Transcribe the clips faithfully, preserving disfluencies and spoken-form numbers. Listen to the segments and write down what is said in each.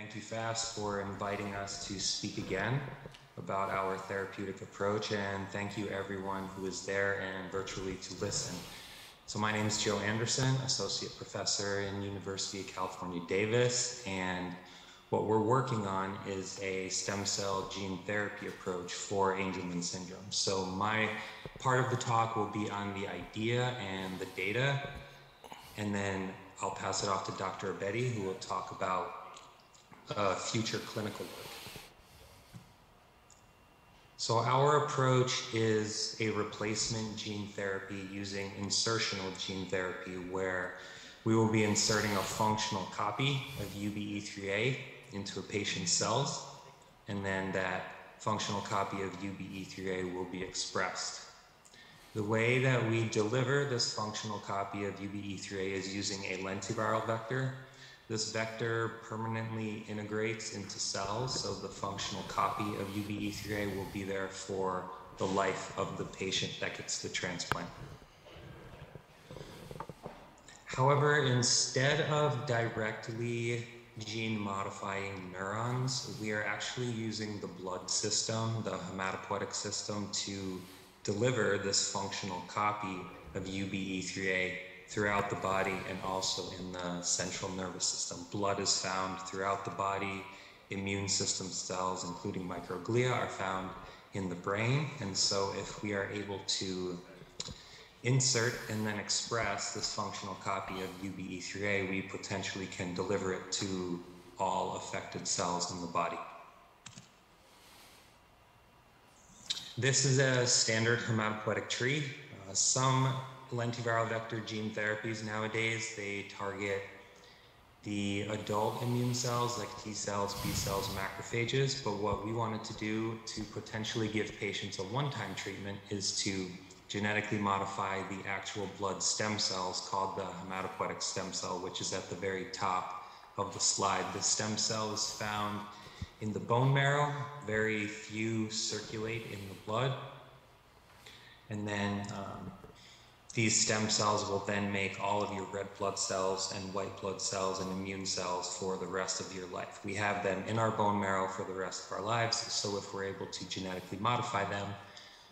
Thank you, FAST, for inviting us to speak again about our therapeutic approach, and thank you everyone who is there and virtually to listen. So my name is Joe Anderson, Associate Professor in University of California, Davis, and what we're working on is a stem cell gene therapy approach for Angelman syndrome. So my part of the talk will be on the idea and the data, and then I'll pass it off to Doctor Abedi, who will talk about Uh, future clinical work. So our approach is a replacement gene therapy using insertional gene therapy, where we will be inserting a functional copy of U B E three A into a patient's cells, and then that functional copy of U B E three A will be expressed. The way that we deliver this functional copy of U B E three A is using a lentiviral vector. This vector permanently integrates into cells, so the functional copy of U B E three A will be there for the life of the patient that gets the transplant. However, instead of directly gene modifying neurons, we are actually using the blood system, the hematopoietic system, to deliver this functional copy of U B E three A throughout the body and also in the central nervous system. Blood is found throughout the body. Immune system cells, including microglia, are found in the brain. And so if we are able to insert and then express this functional copy of U B E three A, we potentially can deliver it to all affected cells in the body. This is a standard hematopoietic tree. Uh, some lentiviral vector gene therapies nowadays, they target the adult immune cells like T cells, B cells, macrophages, but what we wanted to do to potentially give patients a one-time treatment is to genetically modify the actual blood stem cells called the hematopoietic stem cell, which is at the very top of the slide. The stem cell is found in the bone marrow. Very few circulate in the blood. And then um, These stem cells will then make all of your red blood cells and white blood cells and immune cells for the rest of your life. We have them in our bone marrow for the rest of our lives, so if we're able to genetically modify them,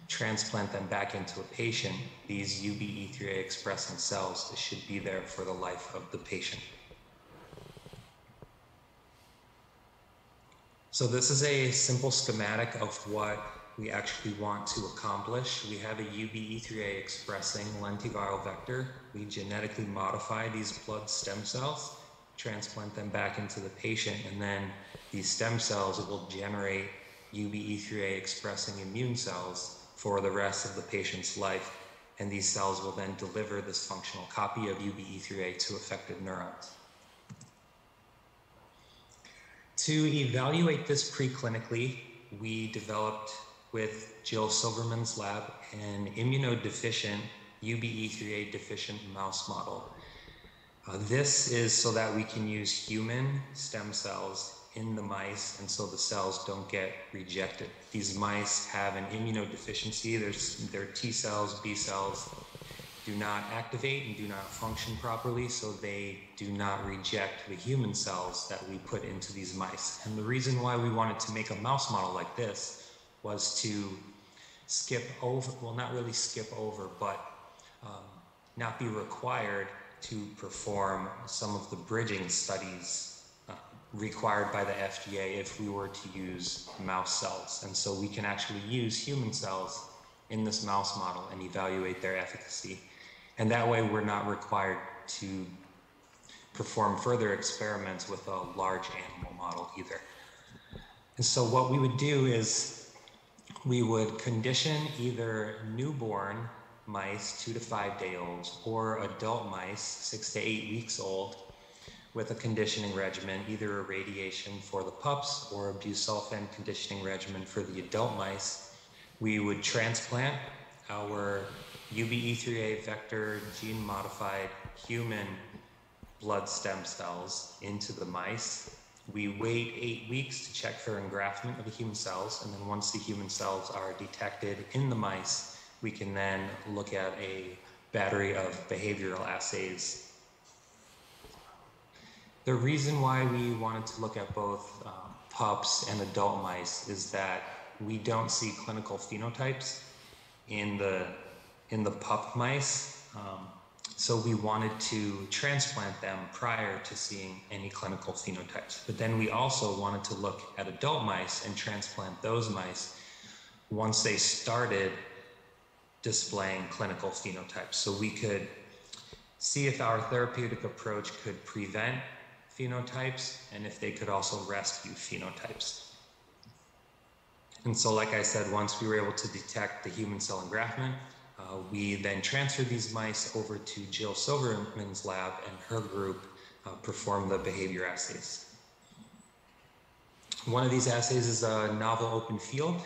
transplant them back into a patient, these U B E three A expressing cells should be there for the life of the patient. So this is a simple schematic of what we actually want to accomplish. We have a U B E three A expressing lentiviral vector. We genetically modify these blood stem cells, transplant them back into the patient, and then these stem cells will generate U B E three A expressing immune cells for the rest of the patient's life. And these cells will then deliver this functional copy of U B E three A to affected neurons. To evaluate this preclinically, we developed with Jill Silverman's lab an immunodeficient, U B E three A deficient mouse model. Uh, this is so that we can use human stem cells in the mice, and so the cells don't get rejected. These mice have an immunodeficiency. There's, their T cells, B cells do not activate and do not function properly, so they do not reject the human cells that we put into these mice. And the reason why we wanted to make a mouse model like this was to skip over, well, not really skip over, but um, not be required to perform some of the bridging studies uh, required by the F D A if we were to use mouse cells. And so we can actually use human cells in this mouse model and evaluate their efficacy. And that way we're not required to perform further experiments with a large animal model either. And so what we would do is we would condition either newborn mice, two to five day olds, or adult mice, six to eight weeks old, with a conditioning regimen, either a radiation for the pups or a busulfan conditioning regimen for the adult mice. We would transplant our U B E three A vector gene modified human blood stem cells into the mice. We wait eight weeks to check for engraftment of the human cells, and then once the human cells are detected in the mice, we can then look at a battery of behavioral assays. The reason why we wanted to look at both um, pups and adult mice is that we don't see clinical phenotypes in the in the pup mice. Um, so we wanted to transplant them prior to seeing any clinical phenotypes. But then we also wanted to look at adult mice and transplant those mice once they started displaying clinical phenotypes. So we could see if our therapeutic approach could prevent phenotypes and if they could also rescue phenotypes. And so, like I said, once we were able to detect the human cell engraftment, uh, we then transferred these mice over to Jill Silverman's lab, and her group uh, performed the behavior assays. One of these assays is a novel open field.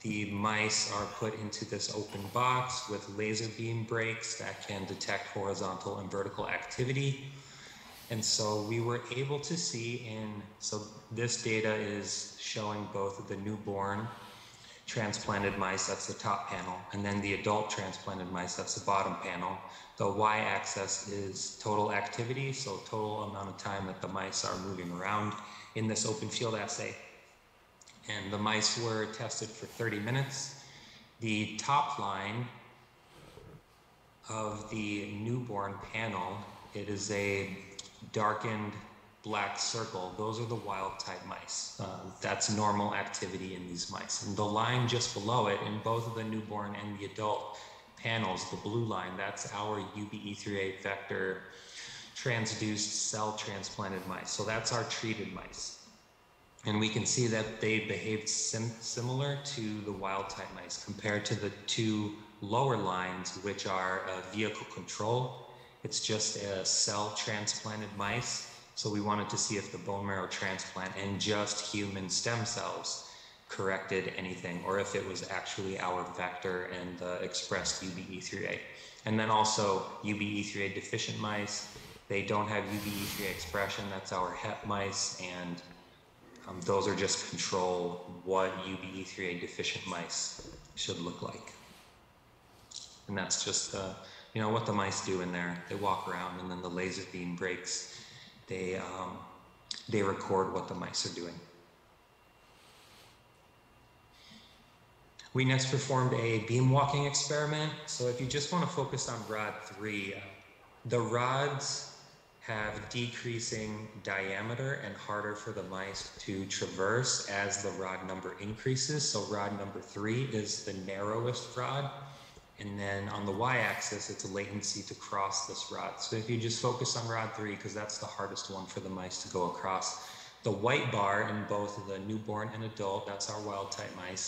The mice are put into this open box with laser beam breaks that can detect horizontal and vertical activity. And so we were able to see in, so this data is showing both the newborn transplanted mice, that's the top panel, and then the adult transplanted mice, that's the bottom panel. The y-axis is total activity, so total amount of time that the mice are moving around in this open field assay. And the mice were tested for thirty minutes. The top line of the newborn panel, it is a darkened black circle. Those are the wild type mice. Uh, that's normal activity in these mice. And the line just below it in both of the newborn and the adult panels, the blue line, that's our U B E three A vector transduced cell transplanted mice. So that's our treated mice. And we can see that they behaved sim similar to the wild type mice compared to the two lower lines, which are uh, vehicle control. It's just a cell transplanted mice. So we wanted to see if the bone marrow transplant and just human stem cells corrected anything, or if it was actually our vector and uh, expressed U B E three A. And then also U B E three A deficient mice. They don't have U B E three A expression. That's our Hep mice, and Um, those are just control what U B E three A deficient mice should look like. And that's just, uh, you know, what the mice do in there. They walk around, and then the laser beam breaks. They, um, they record what the mice are doing. We next performed a beam walking experiment. So if you just want to focus on rod three, uh, the rods have decreasing diameter and harder for the mice to traverse as the rod number increases. So rod number three is the narrowest rod. And then on the y-axis, it's latency to cross this rod. So if you just focus on rod three, because that's the hardest one for the mice to go across. The white bar in both the newborn and adult, that's our wild type mice.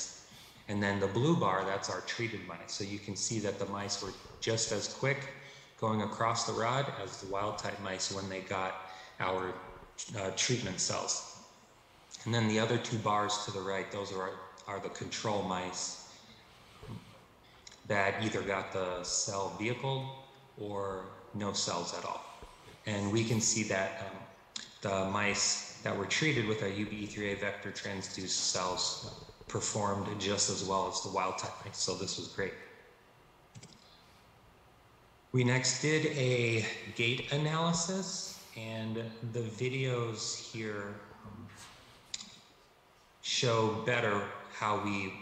And then the blue bar, that's our treated mice. So you can see that the mice were just as quick going across the rod as the wild type mice when they got our uh, treatment cells. And then the other two bars to the right, those are, are the control mice that either got the cell vehicle or no cells at all. And we can see that um, the mice that were treated with our U B E three A vector transduced cells performed just as well as the wild type mice, so this was great. We next did a gait analysis, and the videos here show better how we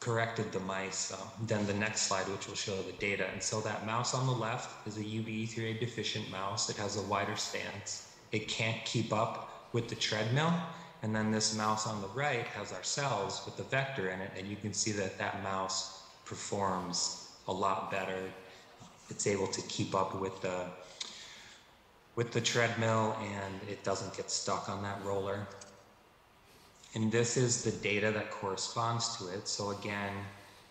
corrected the mice um, than the next slide, which will show the data. And so that mouse on the left is a U B E three A deficient mouse. It has a wider stance. It can't keep up with the treadmill. And then this mouse on the right has our cells with the vector in it, and you can see that that mouse performs a lot better. It's able to keep up with the with the treadmill, and it doesn't get stuck on that roller. And this is the data that corresponds to it. So again,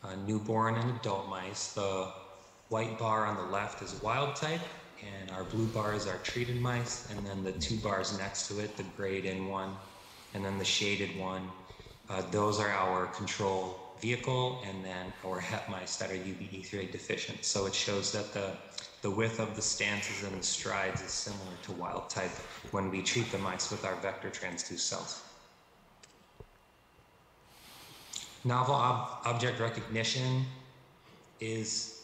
uh, newborn and adult mice. The white bar on the left is wild type, and our blue bar is our treated mice. And then the two bars next to it, the grayed in one, and then the shaded one, uh, those are our control vehicle, and then our Hep mice that are U B E three A deficient. So it shows that the, the width of the stances and the strides is similar to wild type when we treat the mice with our vector transduced cells. Novel ob object recognition is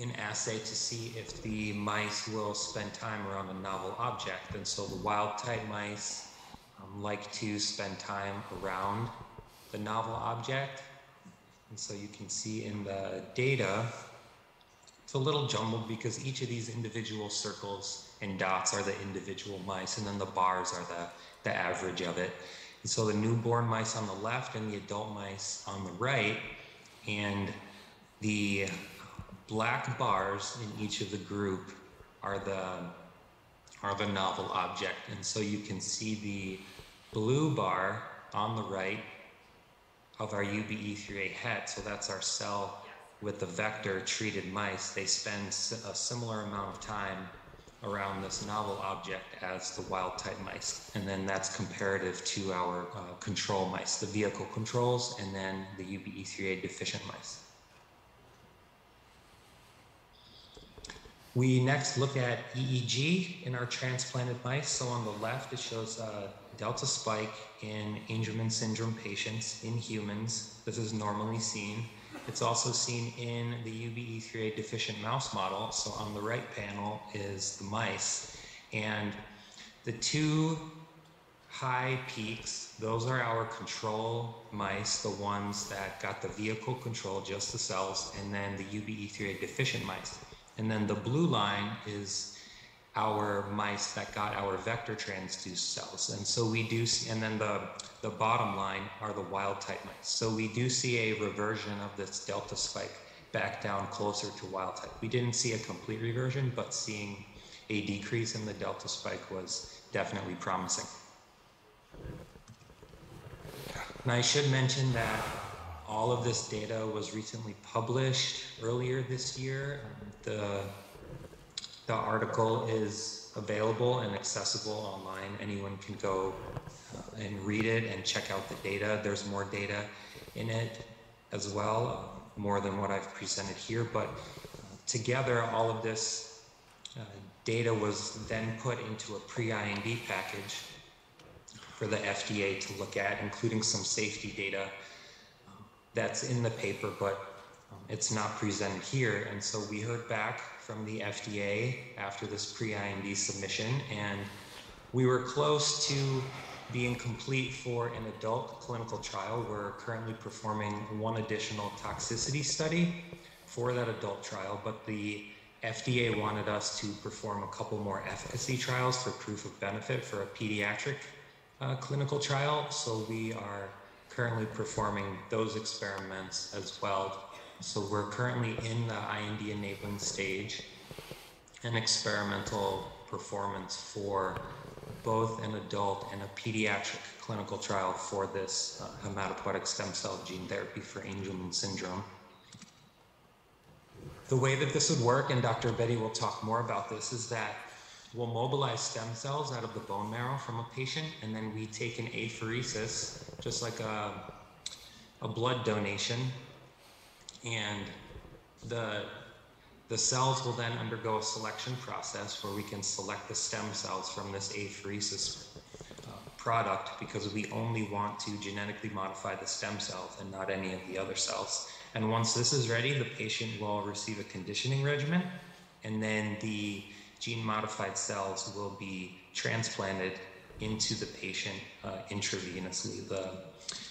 an assay to see if the mice will spend time around a novel object. And so the wild type mice um, like to spend time around the novel object. And so you can see in the data, it's a little jumbled because each of these individual circles and dots are the individual mice, and then the bars are the, the average of it. And so the newborn mice on the left and the adult mice on the right, and the black bars in each of the group are the, are the novel object. And so you can see the blue bar on the right of our U B E three A het, so that's our cell with the vector treated mice. They spend a similar amount of time around this novel object as the wild type mice. And then that's comparative to our uh, control mice, the vehicle controls, and then the U B E three A deficient mice. We next look at E E G in our transplanted mice. So on the left, it shows uh, Delta spike in Angelman syndrome patients in humans. This is normally seen. It's also seen in the U B E three A deficient mouse model. So on the right panel is the mice. And the two high peaks, those are our control mice, the ones that got the vehicle control, just the cells, and then the U B E three A deficient mice. And then the blue line is our mice that got our vector transduced cells. And so we do see, and then the, the bottom line are the wild type mice. So we do see a reversion of this Delta spike back down closer to wild type. We didn't see a complete reversion, but seeing a decrease in the Delta spike was definitely promising. And I should mention that all of this data was recently published earlier this year. The The article is available and accessible online. Anyone can go and read it and check out the data. There's more data in it as well, more than what I've presented here. But together, all of this uh, data was then put into a pre-I N D package for the F D A to look at, including some safety data that's in the paper, but it's not presented here. And so we heard back from the F D A after this pre-I N D submission, and we were close to being complete for an adult clinical trial. We're currently performing one additional toxicity study for that adult trial, but the F D A wanted us to perform a couple more efficacy trials for proof of benefit for a pediatric uh, clinical trial. So we are currently performing those experiments as well. So we're currently in the I N D enabling stage and experimental performance for both an adult and a pediatric clinical trial for this uh, hematopoietic stem cell gene therapy for Angelman syndrome. The way that this would work, and Doctor Abedi will talk more about this, is that we'll mobilize stem cells out of the bone marrow from a patient, and then we take an apheresis, just like a, a blood donation, and the, the cells will then undergo a selection process where we can select the stem cells from this apheresis uh, product, because we only want to genetically modify the stem cells and not any of the other cells. And once this is ready, the patient will receive a conditioning regimen, and then the gene modified cells will be transplanted into the patient uh, intravenously. The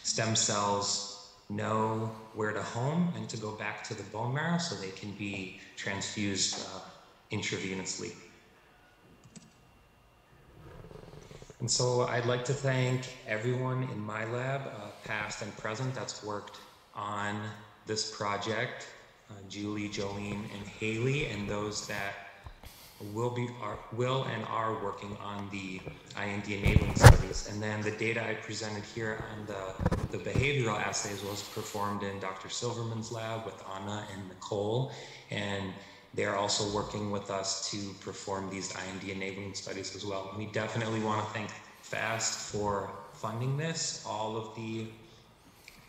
stem cells know where to home and to go back to the bone marrow, so they can be transfused uh, intravenously. And so I'd like to thank everyone in my lab, uh, past and present, that's worked on this project, uh, Julie, Jolene, and Haley, and those that will be are, will and are working on the I N D enabling studies. And then the data I presented here on the, the behavioral assays was performed in Doctor Silverman's lab with Anna and Nicole, and they're also working with us to perform these I N D enabling studies as well. And we definitely want to thank FAST for funding this. All of the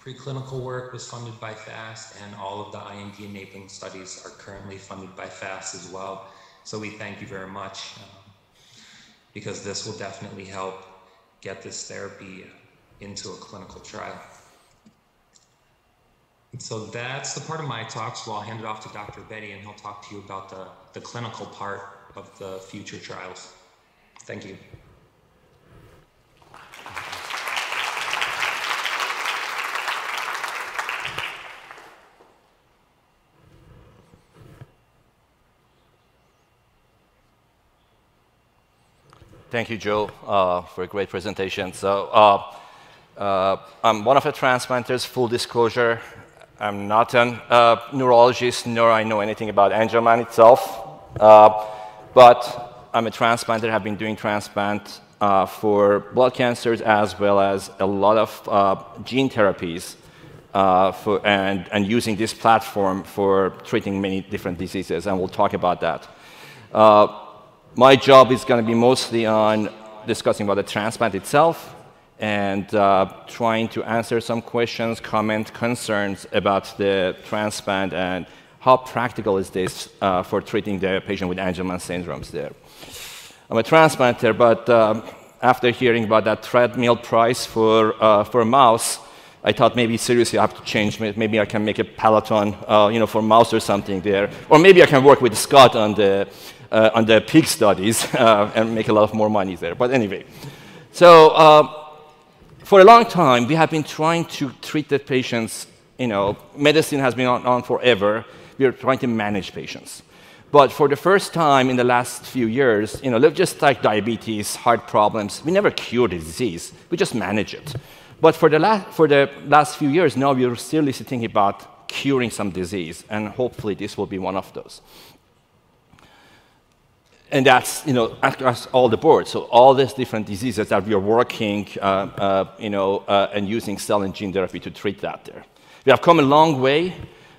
preclinical work was funded by FAST, and all of the I N D enabling studies are currently funded by FAST as well. So we thank you very much, um, because this will definitely help get this therapy into a clinical trial. So that's the part of my talk, so I'll hand it off to Doctor Abedi and he'll talk to you about the, the clinical part of the future trials. Thank you. Thank you, Joe, uh, for a great presentation. So uh, uh, I'm one of the transplanters, full disclosure. I'm not a uh, neurologist, nor I know anything about Angelman itself. Uh, but I'm a transplanter, have been doing transplant uh, for blood cancers as well as a lot of uh, gene therapies uh, for, and, and using this platform for treating many different diseases, and we'll talk about that. Uh, My job is going to be mostly on discussing about the transplant itself and uh, trying to answer some questions, comment, concerns about the transplant and how practical is this uh, for treating the patient with Angelman syndromes there. I'm a transplanter, but um, after hearing about that treadmill price for, uh, for a mouse, I thought maybe seriously I have to change. Maybe I can make a Peloton uh, you know, for mouse or something there. Or maybe I can work with Scott on the Uh, on the pig studies uh, and make a lot more money there. But anyway, so uh, for a long time, we have been trying to treat the patients, you know, medicine has been on, on forever. We are trying to manage patients. But for the first time in the last few years, you know, just like diabetes, heart problems, we never cure the disease, we just manage it. But for the, la for the last few years, now we are seriously thinking about curing some disease, and hopefully this will be one of those. And that's, you know, across all the board. So all these different diseases that we are working, uh, uh, you know, uh, and using cell and gene therapy to treat that there. We have come a long way.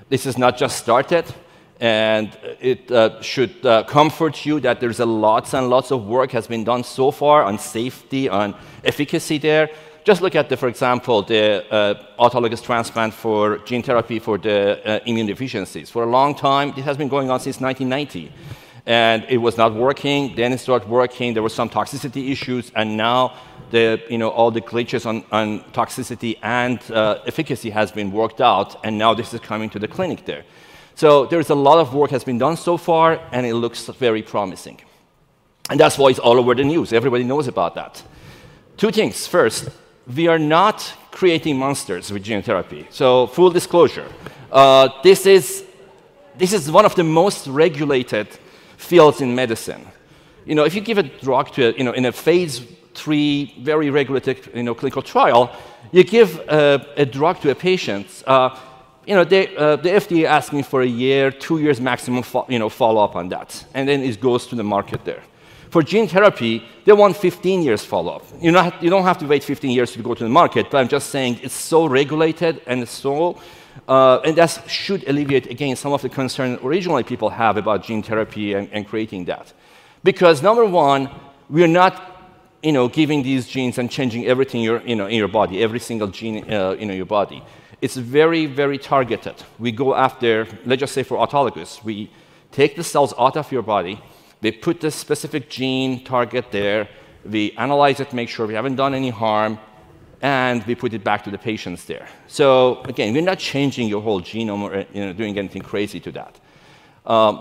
This is not just started. And it uh, should uh, comfort you that there's a lots and lots of work has been done so far on safety, on efficacy there. Just look at, the, for example, the uh, autologous transplant for gene therapy for the uh, immune deficiencies. For a long time, this has been going on since nineteen ninety. And it was not working, then it started working, there were some toxicity issues, and now the, you know, all the glitches on, on toxicity and uh, efficacy has been worked out, and now this is coming to the clinic there. So there's a lot of work has been done so far, and it looks very promising. And that's why it's all over the news, everybody knows about that. Two things, first, we are not creating monsters with gene therapy, so full disclosure. Uh, this, is, this is one of the most regulated fields in medicine. You know, if you give a drug to, a, you know, in a phase three very regulated, you know, clinical trial, you give uh, a drug to a patient, uh, you know, they, uh, the F D A asking for a year, two years maximum, fo you know, follow-up on that, and then it goes to the market there. For gene therapy, they want fifteen years follow-up. You not, you don't have to wait fifteen years to go to the market, but I'm just saying it's so regulated and it's so. Uh, and that should alleviate, again, some of the concern originally people have about gene therapy and, and creating that. Because, number one, we're not, you know, giving these genes and changing everything you're, you know, in your body, every single gene uh, in your body. It's very, very targeted. We go after, let's just say for autologous, we take the cells out of your body, they put the specific gene target there, we analyze it, make sure we haven't done any harm, and we put it back to the patients there. So again, we're not changing your whole genome or, you know, doing anything crazy to that. Um,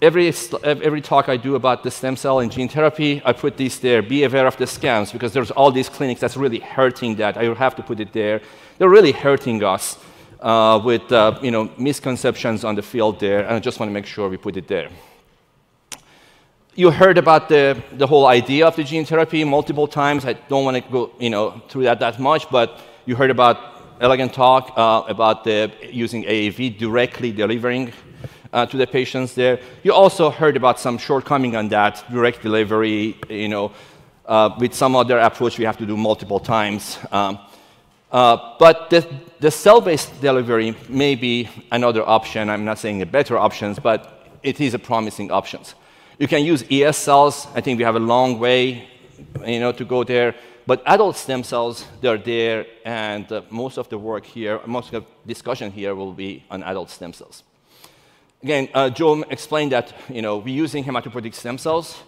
every, every talk I do about the stem cell and gene therapy, I put this there. Be aware of the scams, because there's all these clinics that's really hurting that. I have to put it there. They're really hurting us uh, with uh, you know, misconceptions on the field there, and I just want to make sure we put it there. You heard about the, the whole idea of the gene therapy multiple times. I don't want to go, you know, through that that much, but you heard about elegant talk uh, about the, using A A V directly delivering uh, to the patients there. You also heard about some shortcoming on that, direct delivery, you know, uh, with some other approach we have to do multiple times. Um, uh, but the, the cell-based delivery may be another option. I'm not saying a better option, but it is a promising option. You can use E S cells. I think we have a long way, you know, to go there. But adult stem cells, they're there, and uh, most of the work here, most of the discussion here will be on adult stem cells. Again, uh, Joe explained that, you know, we're using hematopoietic stem cells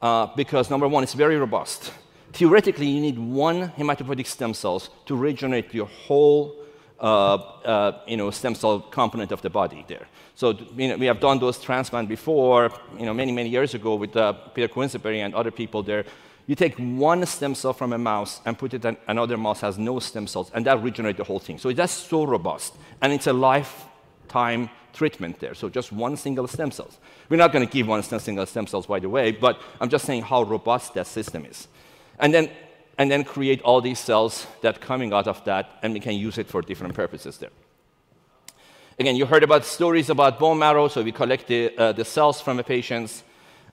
uh, because, number one, it's very robust. Theoretically, you need one hematopoietic stem cells to regenerate your whole uh, uh, you know, stem cell component of the body there. So you know, we have done those transplants before, you know, many, many years ago with uh, Peter Quinceberry and other people there. You take one stem cell from a mouse and put it in another mouse has no stem cells, and that regenerates the whole thing. So that's so robust, and it's a lifetime treatment there, so just one single stem cells. We're not going to give one single stem cells, by the way, but I'm just saying how robust that system is. And then, and then create all these cells that are coming out of that, and we can use it for different purposes there. Again, you heard about stories about bone marrow, so we collect the, uh, the cells from the patients,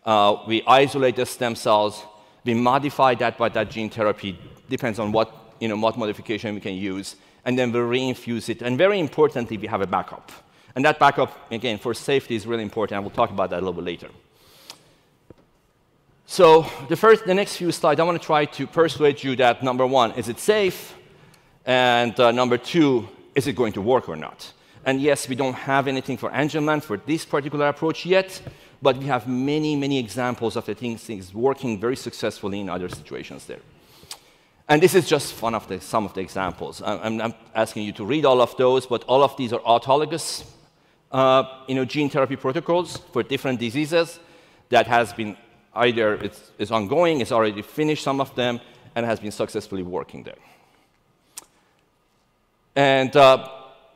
uh, we isolate the stem cells, we modify that by that gene therapy, depends on what, you know, what modification we can use, and then we reinfuse it, and very importantly, we have a backup. And that backup, again, for safety is really important, and we'll talk about that a little bit later. So the, first, the next few slides, I want to try to persuade you that, number one, is it safe? And uh, number two, is it going to work or not? And yes, we don't have anything for Angelman for this particular approach yet, but we have many, many examples of the things, things working very successfully in other situations there. And this is just one of the, some of the examples. I'm, I'm asking you to read all of those, but all of these are autologous Uh, you know, gene therapy protocols for different diseases that has been either it's, it's ongoing, it's already finished some of them, and has been successfully working there. And uh,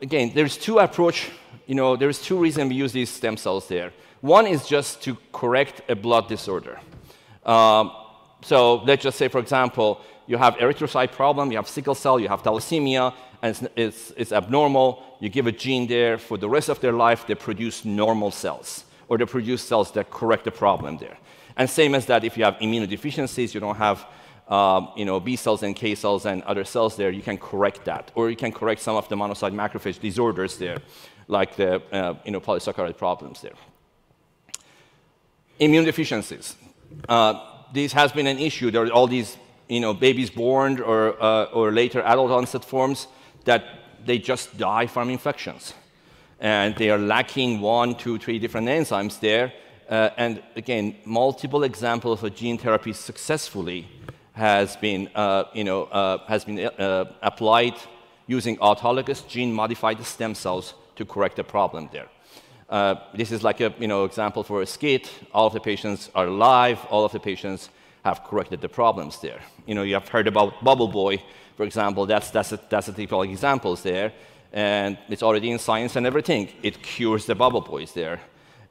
again, there's two approach, you know, there's two reasons we use these stem cells there. One is just to correct a blood disorder. Um, so let's just say, for example, you have erythrocyte problem, you have sickle cell, you have thalassemia, and it's, it's, it's abnormal. You give a gene there, for the rest of their life, they produce normal cells, or they produce cells that correct the problem there. And same as that, if you have immunodeficiencies, you don't have um, you know, B cells and K cells and other cells there, you can correct that. Or you can correct some of the monocyte macrophage disorders there, like the uh, you know, polysaccharide problems there. Immunodeficiencies. Uh, this has been an issue. There are all these you know, babies born or, uh, or later adult onset forms that they just die from infections. And they are lacking one, two, three different enzymes there. Uh, and again, multiple examples of gene therapy successfully has been, uh, you know, uh, has been uh, applied using autologous gene-modified stem cells to correct the problem there. Uh, this is like a you know, example for a skit. All of the patients are alive. All of the patients have corrected the problems there. You know, you have heard about Bubble Boy, for example. That's, that's, a, that's a typical example there. And it's already in science and everything. It cures the Bubble Boys there.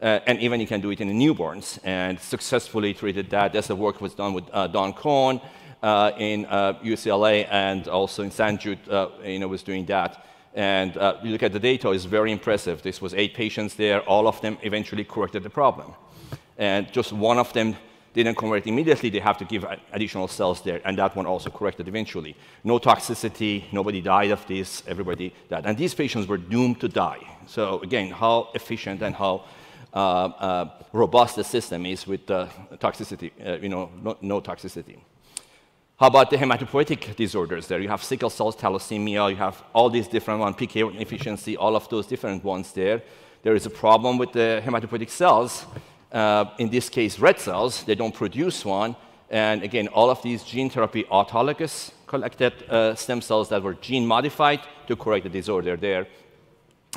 Uh, and even you can do it in the newborns and successfully treated that. That's the work that was done with uh, Don Cohn uh, in uh, U C L A and also in San Jude, uh, you know, was doing that. And uh, you look at the data, it's very impressive. This was eight patients there. All of them eventually corrected the problem. And just one of them didn't convert immediately, they have to give additional cells there, and that one also corrected eventually. No toxicity, nobody died of this, everybody died. And these patients were doomed to die. So again, how efficient and how uh, uh, robust the system is with uh, toxicity, uh, you know, no, no toxicity. How about the hematopoietic disorders there? You have sickle cells, thalassemia, you have all these different ones, P K inefficiency, all of those different ones there. There is a problem with the hematopoietic cells. Uh, in this case, red cells, they don't produce one. And again, all of these gene therapy autologous collected uh, stem cells that were gene modified to correct the disorder there.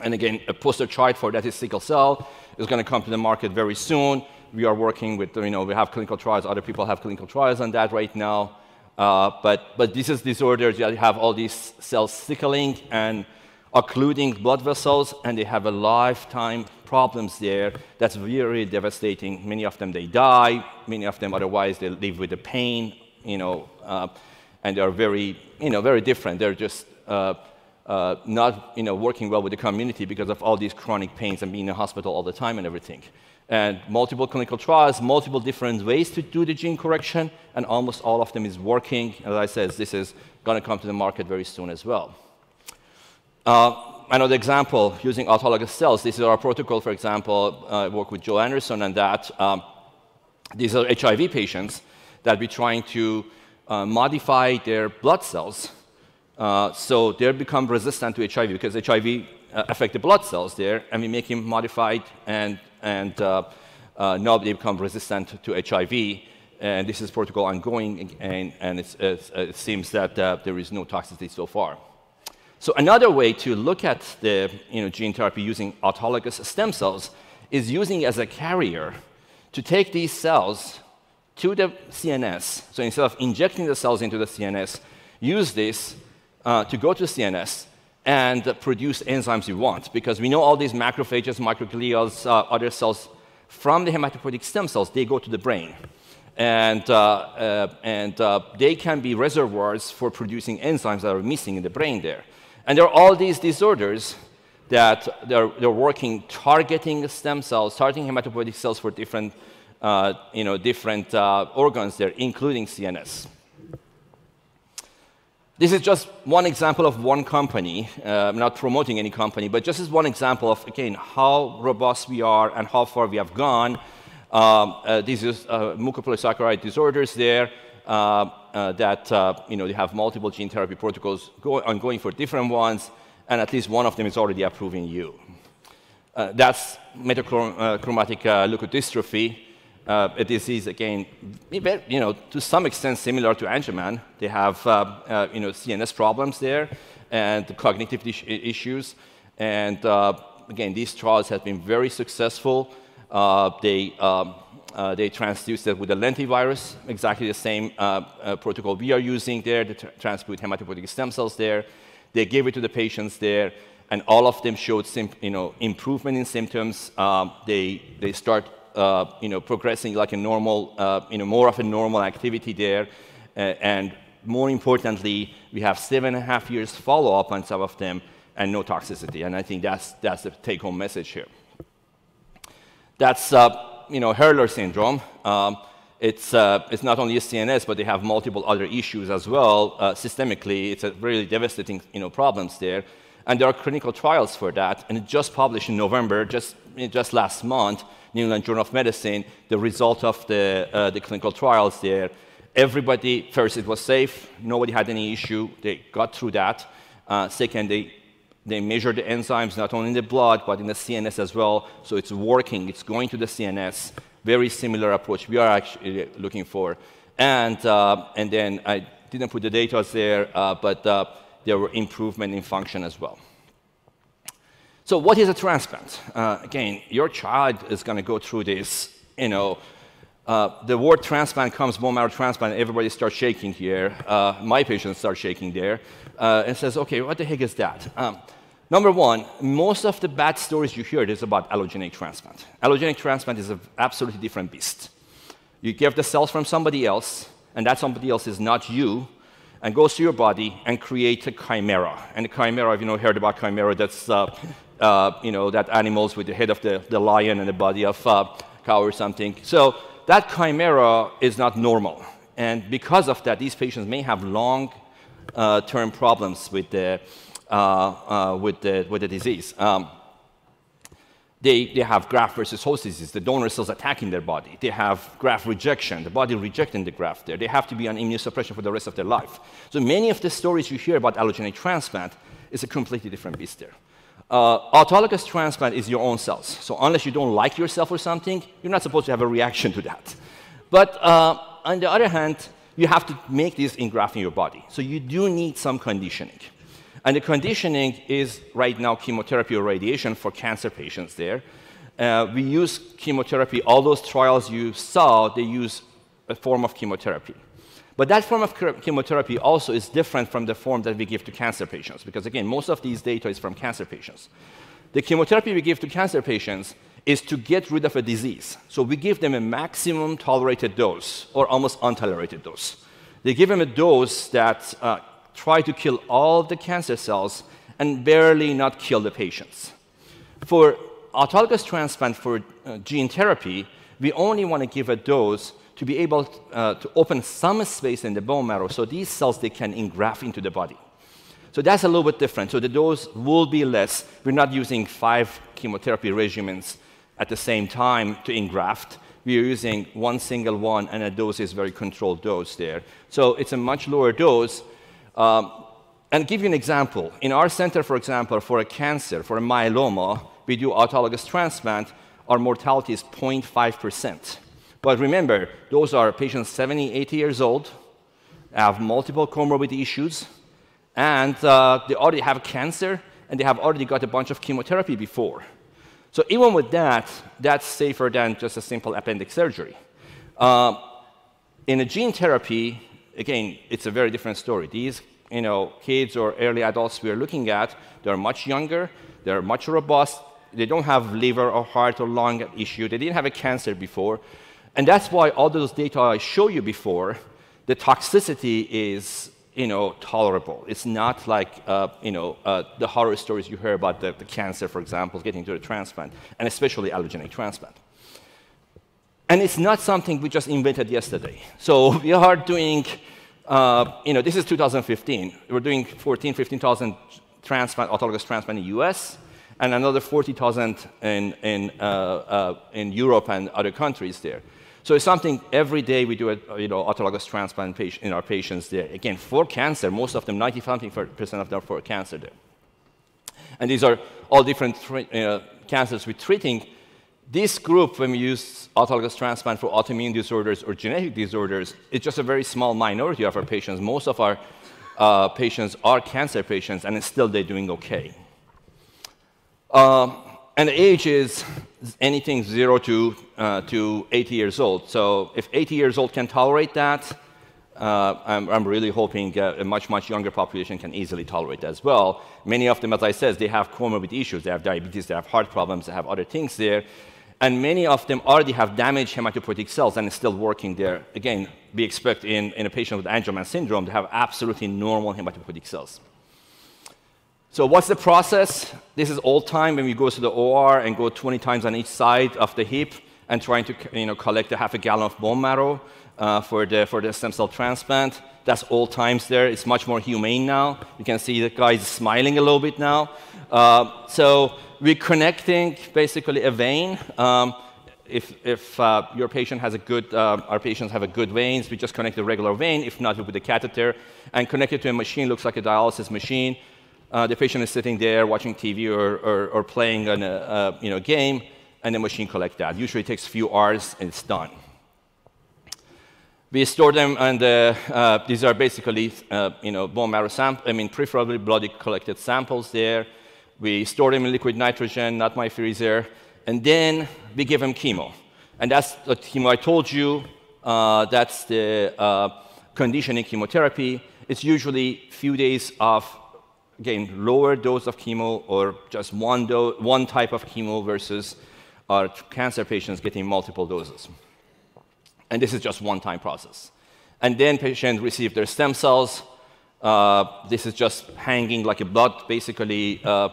And again, a poster child for that is sickle cell. It's going to come to the market very soon. We are working with, you know, we have clinical trials. Other people have clinical trials on that right now. Uh, but, but this is disorders that have all these cells sickling and occluding blood vessels, and they have a lifetime problems there. That's very devastating. Many of them, they die. Many of them, otherwise, they live with the pain, you know, uh, and they're very, you know, very different. They're just uh, uh, not, you know, working well with the community because of all these chronic pains and being in the hospital all the time and everything. And multiple clinical trials, multiple different ways to do the gene correction, and almost all of them is working. As I said, this is going to come to the market very soon as well. Uh, another example, using autologous cells. This is our protocol, for example. I uh, work with Joe Anderson and that. Um, these are H I V patients that we're trying to uh, modify their blood cells uh, so they become resistant to H I V because H I V uh, affects the blood cells there, and we make them modified, and, and uh, uh, now they become resistant to H I V. And this is protocol ongoing, and, and it's, it's, it seems that uh, there is no toxicity so far. So another way to look at the you know, gene therapy using autologous stem cells is using it as a carrier to take these cells to the C N S. So instead of injecting the cells into the C N S, use this uh, to go to the C N S and produce enzymes you want, because we know all these macrophages, microglia, uh, other cells from the hematopoietic stem cells, they go to the brain. And, uh, uh, and uh, they can be reservoirs for producing enzymes that are missing in the brain there. And there are all these disorders that they're, they're working, targeting stem cells, targeting hematopoietic cells for different, uh, you know, different uh, organs there, including C N S. This is just one example of one company. Uh, I'm not promoting any company, but just as one example of, again, how robust we are and how far we have gone. Um, uh, this is uh, mucopolysaccharide disorders there uh, uh, that, uh, you know, they have multiple gene therapy protocols go ongoing for different ones, and at least one of them is already approved in E U. Uh, that's metachromatic uh, leukodystrophy, uh, a disease, again, you know, to some extent similar to Angelman. They have, uh, uh, you know, C N S problems there and cognitive issues. And, uh, again, these trials have been very successful. Uh, they, um, uh, they transduced it with the lentivirus, exactly the same uh, uh, protocol we are using there to tra transduce hematopoietic stem cells there. They gave it to the patients there, and all of them showed you know, improvement in symptoms. Um, they, they start uh, you know, progressing like a normal, uh, you know, more of a normal activity there. Uh, and more importantly, we have seven and a half years follow-up on some of them and no toxicity. And I think that's, that's the take-home message here. That's, uh, you know, Hurler syndrome. Um, it's, uh, it's not only a C N S, but they have multiple other issues as well. Uh, systemically, it's a really devastating, you know, problems there. And there are clinical trials for that. And it just published in November, just, just last month, New England Journal of Medicine, the result of the, uh, the clinical trials there. Everybody, first, it was safe. Nobody had any issue. They got through that. Uh, second, they... They measure the enzymes not only in the blood, but in the C N S as well. So it's working. It's going to the C N S. Very similar approach we are actually looking for. And, uh, and then I didn't put the data there, uh, but uh, there were improvement in function as well. So what is a transplant? Uh, again, your child is going to go through this. You know, uh, the word transplant comes bone marrow transplant. Everybody starts shaking here. Uh, my patients start shaking there. Uh, and says, okay, what the heck is that? Um, number one, most of the bad stories you hear is about allogeneic transplant. Allogeneic transplant is an absolutely different beast. You give the cells from somebody else, and that somebody else is not you, and goes to your body and creates a chimera. And a chimera, if you know, heard about chimera, that's, uh, uh, you know, that animals with the head of the, the lion and the body of a uh, cow or something. So that chimera is not normal. And because of that, these patients may have long Uh, term problems with the, uh, uh, with the, with the disease. Um, they, they have graft versus host disease, the donor cells attacking their body. They have graft rejection, the body rejecting the graft there. They have to be on immunosuppression for the rest of their life. So many of the stories you hear about allogeneic transplant is a completely different beast there. Uh, autologous transplant is your own cells. So unless you don't like yourself or something, you're not supposed to have a reaction to that. But uh, on the other hand, you have to make this engraft in your body. So you do need some conditioning. And the conditioning is right now chemotherapy or radiation for cancer patients there. Uh, we use chemotherapy. All those trials you saw, they use a form of chemotherapy. But that form of chemotherapy also is different from the form that we give to cancer patients, because again, most of these data is from cancer patients. The chemotherapy we give to cancer patients is to get rid of a disease. So we give them a maximum tolerated dose, or almost untolerated dose. They give them a dose that uh, try to kill all the cancer cells and barely not kill the patients. For autologous transplant for uh, gene therapy, we only want to give a dose to be able uh, to open some space in the bone marrow so these cells, they can engraft into the body. So that's a little bit different. So the dose will be less. We're not using five chemotherapy regimens at the same time to engraft. We are using one single one, and a dose is very controlled dose there. So it's a much lower dose. Um, and give you an example. In our center, for example, for a cancer, for a myeloma, we do autologous transplant. Our mortality is zero point five percent. But remember, those are patients seventy, eighty years old, have multiple comorbid issues, and uh, they already have cancer, and they have already got a bunch of chemotherapy before. So even with that, that's safer than just a simple appendix surgery. Uh, in a gene therapy, again, it's a very different story. These you know, kids or early adults we are looking at, they're much younger, they're much robust, they don't have liver or heart or lung issue, they didn't have a cancer before. And that's why all those data I showed you before, the toxicity is you know, tolerable. It's not like uh, you know, uh, the horror stories you hear about the, the cancer, for example, getting to a transplant, and especially allogeneic transplant. And it's not something we just invented yesterday. So we are doing, uh, you know, this is two thousand fifteen. We're doing fourteen, fifteen thousand transplant, autologous transplant in the U S, and another forty thousand in, in, uh, uh, in Europe and other countries there. So it's something every day we do a, you know, autologous transplant in our patients there. Again, for cancer, most of them, ninety-five percent of them are for cancer there. And these are all different uh, cancers we're treating. This group, when we use autologous transplant for autoimmune disorders or genetic disorders, it's just a very small minority of our patients. Most of our uh, patients are cancer patients, and still they're doing okay. Um, and the age is anything zero to, uh, to eighty years old. So if eighty years old can tolerate that, uh, I'm, I'm really hoping uh, a much, much younger population can easily tolerate that as well. Many of them, as I said, they have comorbid issues. They have diabetes, they have heart problems, they have other things there. And many of them already have damaged hematopoietic cells and are still working there. Again, we expect in, in a patient with Angelman syndrome to have absolutely normal hematopoietic cells. So what's the process? This is old time when we go to the O R and go twenty times on each side of the hip and trying to you know, collect a half a gallon of bone marrow uh, for, the, for the stem cell transplant. That's old times there. It's much more humane now. You can see the guy is smiling a little bit now. Uh, so we're connecting basically a vein. Um, if if uh, your patient has a good, uh, our patients have a good veins, we just connect a regular vein. If not, we put a catheter and connect it to a machine. Looks like a dialysis machine. Uh, the patient is sitting there watching T V or, or, or playing a uh, you know, game, and the machine collects that. Usually it takes a few hours, and it's done. We store them, and uh, uh, these are basically uh, you know, bone marrow samples, I mean, preferably bloody collected samples there. We store them in liquid nitrogen, not my freezer, and then we give them chemo. And that's the chemo I told you. Uh, that's the uh, conditioning chemotherapy. It's usually a few days of again, lower dose of chemo or just one, do one type of chemo versus our cancer patients getting multiple doses. And this is just one-time process. And then patients receive their stem cells. Uh, this is just hanging like a blood, basically, uh,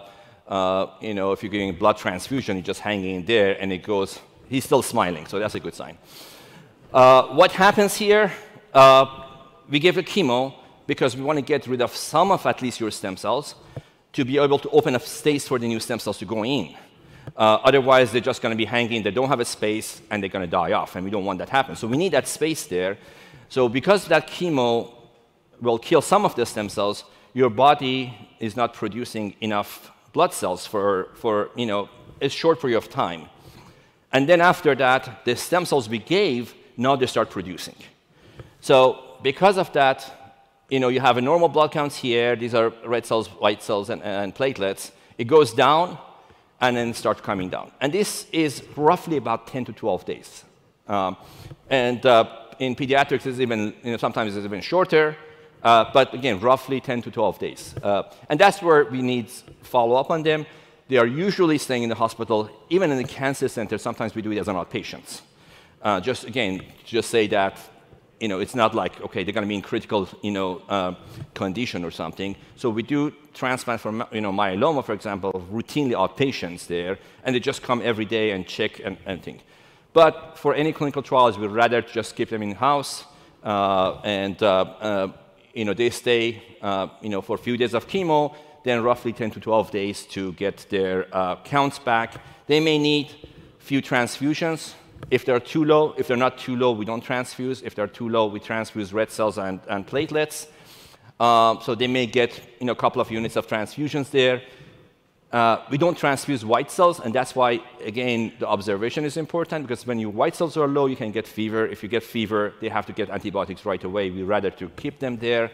uh, you know, if you're getting a blood transfusion, you're just hanging in there, and it goes, he's still smiling, so that's a good sign. Uh, what happens here? Uh, we give a chemo, because we want to get rid of some of at least your stem cells to be able to open up space for the new stem cells to go in. Uh, otherwise, they're just going to be hanging. They don't have a space, and they're going to die off, and we don't want that to happen. So we need that space there. So because that chemo will kill some of the stem cells, your body is not producing enough blood cells for, for you know, a short period of time. And then after that, the stem cells we gave, now they start producing. So because of that, you know, you have a normal blood counts here. These are red cells, white cells, and, and platelets. It goes down and then starts coming down. And this is roughly about ten to twelve days. Um, and uh, in pediatrics, it's even, you know, sometimes it's even shorter. Uh, but again, roughly ten to twelve days. Uh, and that's where we need follow-up on them. They are usually staying in the hospital. Even in the cancer center, sometimes we do it as an outpatient. Uh, just, again, just say that. You know, it's not like, okay, they're going to be in critical, you know, uh, condition or something. So we do transplant for, you know, myeloma, for example, routinely outpatients there, and they just come every day and check and, and think. But for any clinical trials, we'd rather just keep them in-house, uh, and, uh, uh, you know, they stay, uh, you know, for a few days of chemo, then roughly ten to twelve days to get their uh, counts back. They may need a few transfusions. If they're too low, if they're not too low, we don't transfuse. If they're too low, we transfuse red cells and, and platelets. Um, so they may get you know, a couple of units of transfusions there. Uh, we don't transfuse white cells, and that's why, again, the observation is important, because when your white cells are low, you can get fever. If you get fever, they have to get antibiotics right away. We'd rather to keep them there.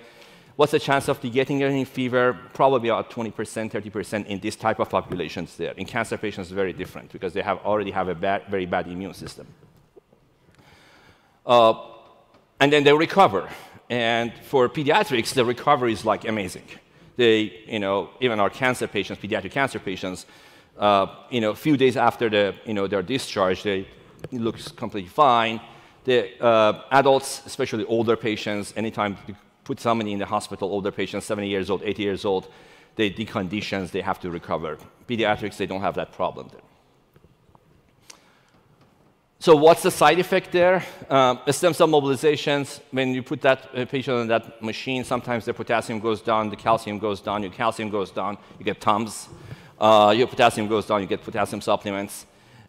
What's the chance of getting any fever? Probably about twenty percent, thirty percent in this type of populations there. In cancer patients, very different because they have already have a bad, very bad immune system. Uh, and then they recover. And for pediatrics, the recovery is like amazing. They, you know, even our cancer patients, pediatric cancer patients, uh, you know, a few days after the, you know, their discharge, they look completely fine. The uh, adults, especially older patients, anytime you put somebody in the hospital, older patients, seventy years old, eighty years old, they decondition, they have to recover. Pediatrics, they don't have that problem there. So what's the side effect there? Um, stem cell mobilizations, when you put that uh, patient on that machine, sometimes the potassium goes down, the calcium goes down, your calcium goes down, you get T U M S. Uh, your potassium goes down, you get potassium supplements.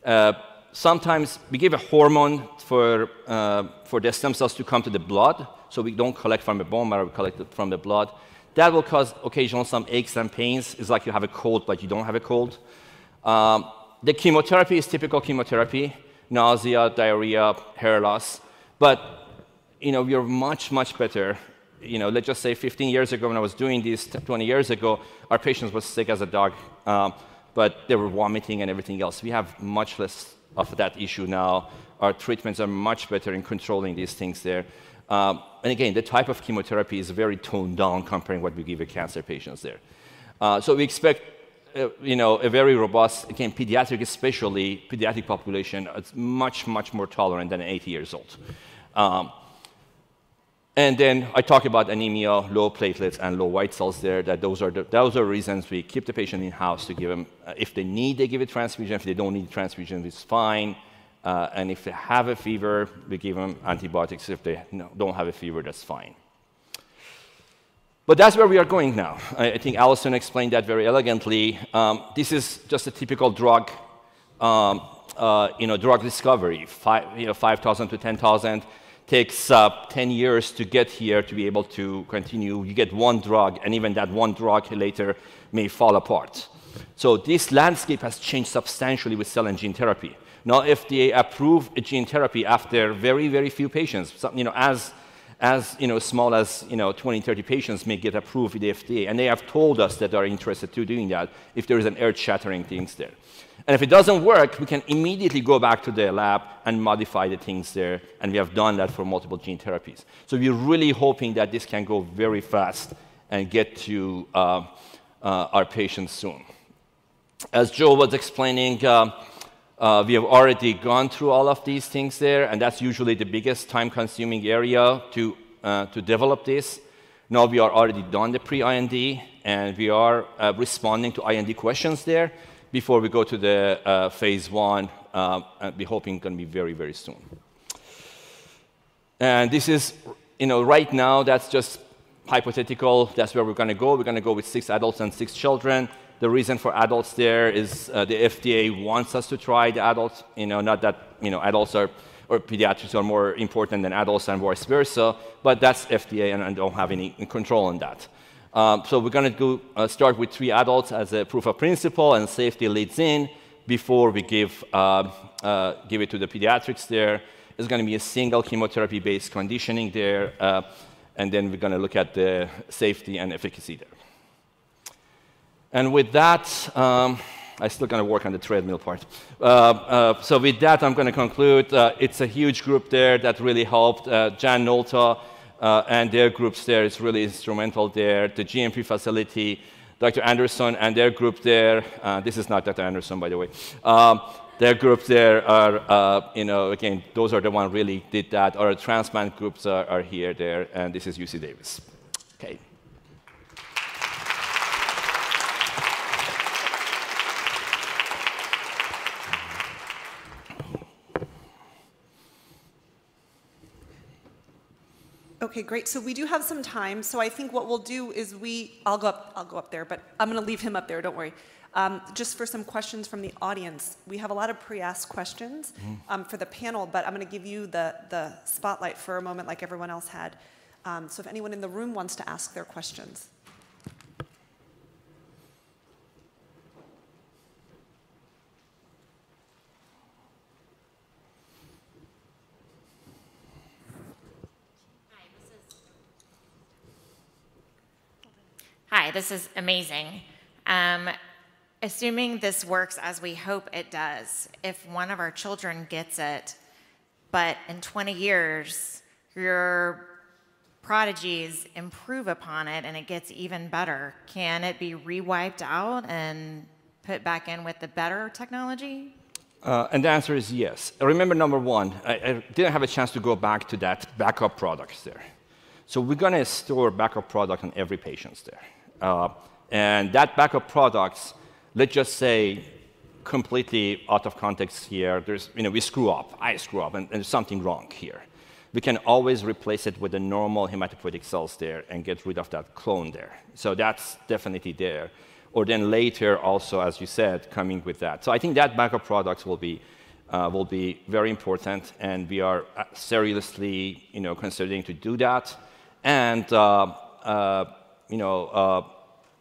Uh, sometimes we give a hormone for, uh, for the stem cells to come to the blood, so we don't collect from the bone marrow, we collect it from the blood. That will cause occasional some aches and pains. It's like you have a cold, but you don't have a cold. Um, the chemotherapy is typical chemotherapy. Nausea, diarrhea, hair loss, but you know, we're much, much better. You know, let's just say fifteen years ago when I was doing this, twenty years ago, our patients were sick as a dog, um, but they were vomiting and everything else. We have much less of that issue now. Our treatments are much better in controlling these things there. Um, and again, the type of chemotherapy is very toned down comparing what we give to cancer patients there. Uh, so we expect Uh, you know, a very robust, again, pediatric especially, pediatric population, it's much, much more tolerant than eighty years old. Um, and then I talk about anemia, low platelets, and low white cells there, that those are, the, those are reasons we keep the patient in-house to give them, uh, if they need, they give a transfusion, if they don't need transfusion, it's fine. Uh, and if they have a fever, we give them antibiotics. If they no, don't have a fever, that's fine. But that's where we are going now. I think Allison explained that very elegantly. Um, this is just a typical drug, um, uh, you know, drug discovery. Five, you know, five thousand to ten thousand takes uh, ten years to get here to be able to continue. You get one drug, and even that one drug later may fall apart. So this landscape has changed substantially with cell and gene therapy. Now, F D A approved a gene therapy after very, very few patients. Some, you know, as as you know, small as you know, twenty, thirty patients may get approved with the F D A, and they have told us that they are interested to doing that if there is an earth-shattering things there. And if it doesn't work, we can immediately go back to the lab and modify the things there, and we have done that for multiple gene therapies. So we're really hoping that this can go very fast and get to uh, uh, our patients soon. As Joe was explaining, uh, Uh, we have already gone through all of these things there, and that's usually the biggest time-consuming area to, uh, to develop this. Now we are already done the pre-I N D, and we are uh, responding to I N D questions there before we go to the uh, phase one, uh, and we're hoping it's going to be very, very soon. And this is, you know, right now, that's just hypothetical. That's where we're going to go. We're going to go with six adults and six children. The reason for adults there is uh, the F D A wants us to try the adults, you know, not that, you know, adults are, or pediatrics are more important than adults and vice versa, but that's F D A and I don't have any control on that. Um, so we're going to go, uh, start with three adults as a proof of principle and safety leads in before we give, uh, uh, give it to the pediatrics there. There's going to be a single chemotherapy-based conditioning there, uh, and then we're going to look at the safety and efficacy there. And with that, um, I'm still going to work on the treadmill part. Uh, uh, so with that, I'm going to conclude. Uh, it's a huge group there that really helped. Uh, Jan Nolta uh, and their groups there is really instrumental there. The G M P facility, Doctor Anderson and their group there. Uh, this is not Doctor Anderson, by the way. Um, their group there are, uh, you know, again, those are the ones really did that. Our transplant groups are, are here, there, and this is U C Davis. Okay. Okay, great. So we do have some time. So I think what we'll do is we, I'll go up, I'll go up there, but I'm going to leave him up there. Don't worry. Um, just for some questions from the audience. We have a lot of pre-asked questions um, for the panel, but I'm going to give you the, the spotlight for a moment like everyone else had. Um, so if anyone in the room wants to ask their questions. Hi, this is amazing. Um, assuming this works as we hope it does, if one of our children gets it, but in twenty years, your prodigies improve upon it and it gets even better, can it be re-wiped out and put back in with the better technology? Uh, and the answer is yes. Remember, number one, I, I didn't have a chance to go back to that backup product there. So we're going to store backup product on every patient there. Uh, and that backup products, let's just say, completely out of context here. There's, you know, we screw up. I screw up, and, and there's something wrong here. We can always replace it with the normal hematopoietic cells there and get rid of that clone there. So that's definitely there. Or then later, also, as you said, coming with that. So I think that backup products will be uh, will be very important, and we are seriously, you know, considering to do that. And uh, uh, you know, uh,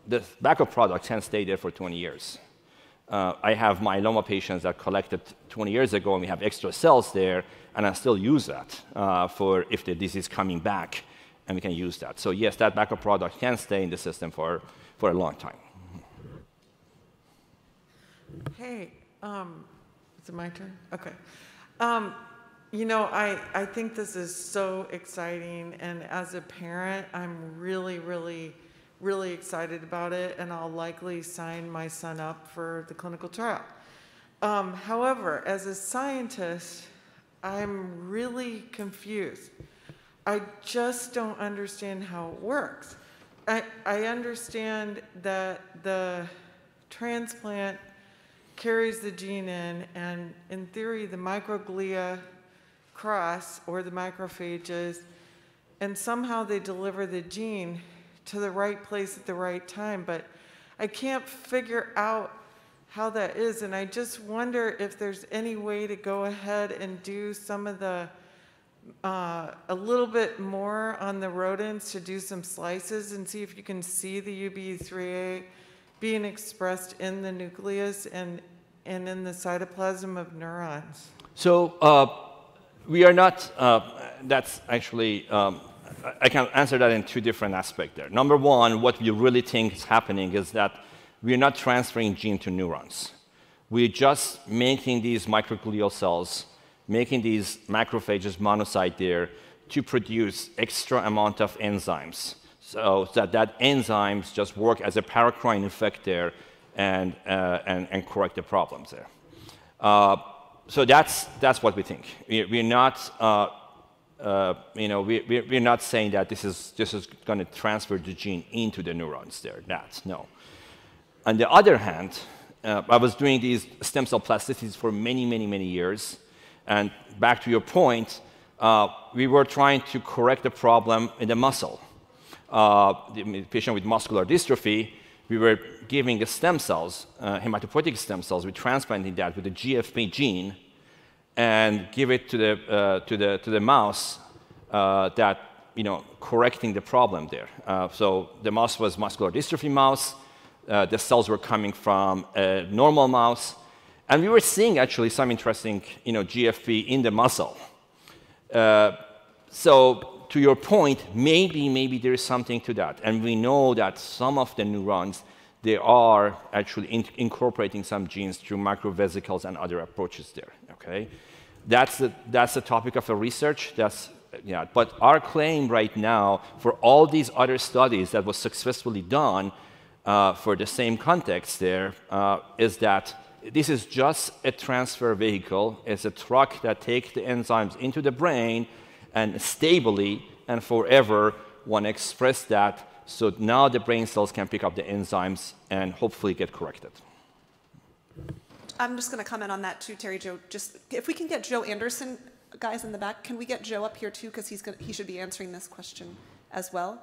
the backup product can stay there for twenty years. Uh, I have myeloma patients that collected twenty years ago, and we have extra cells there, and I still use that uh, for if the disease is coming back, and we can use that. So yes, that backup product can stay in the system for for a long time. Hey, um, is it my turn? Okay. Um, you know, I, I think this is so exciting, and as a parent, I'm really, really, really excited about it, and I'll likely sign my son up for the clinical trial. Um, however, as a scientist, I'm really confused. I just don't understand how it works. I, I understand that the transplant carries the gene in, and in theory, the microglia cross, or the macrophages, and somehow they deliver the gene to the right place at the right time, but I can't figure out how that is, and I just wonder if there's any way to go ahead and do some of the, uh, a little bit more on the rodents, to do some slices and see if you can see the U B E three A being expressed in the nucleus and, and in the cytoplasm of neurons? So uh, we are not, uh, that's actually, um, I can answer that in two different aspects there. Number one, what we really think is happening is that we're not transferring gene to neurons. We're just making these microglial cells, making these macrophages, monocyte there, to produce extra amount of enzymes. So that, that enzymes just work as a paracrine effect there and, uh, and, and correct the problems there. Uh, so that's, that's what we think. We, we're, not, uh, uh, you know, we, we're not saying that this is, this is going to transfer the gene into the neurons there. That's no. On the other hand, uh, I was doing these stem cell plasticities for many, many, many years. And back to your point, uh, we were trying to correct the problem in the muscle. Uh, the patient with muscular dystrophy, we were giving the stem cells, uh, hematopoietic stem cells, we transplanted that with the G F P gene and give it to the, uh, to the, to the mouse uh, that, you know, correcting the problem there. Uh, so the mouse was muscular dystrophy mouse, uh, the cells were coming from a normal mouse, and we were seeing actually some interesting, you know, G F P in the muscle. Uh, so to your point, maybe, maybe there is something to that. And we know that some of the neurons, they are actually in incorporating some genes through microvesicles and other approaches there, okay? That's the, that's the topic of the research. That's, yeah. But our claim right now for all these other studies that was successfully done uh, for the same context there uh, is that this is just a transfer vehicle. It's a truck that takes the enzymes into the brain and stably and forever want to express that, so now the brain cells can pick up the enzymes and hopefully get corrected. I'm just going to comment on that too, Terry Joe. Just if we can get Joe Anderson, guys in the back, can we get Joe up here too, because he's gonna, he should be answering this question as well.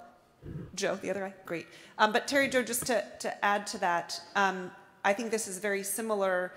Joe, the other guy, great. Um, but Terry Joe, just to, to add to that, um, I think this is very similar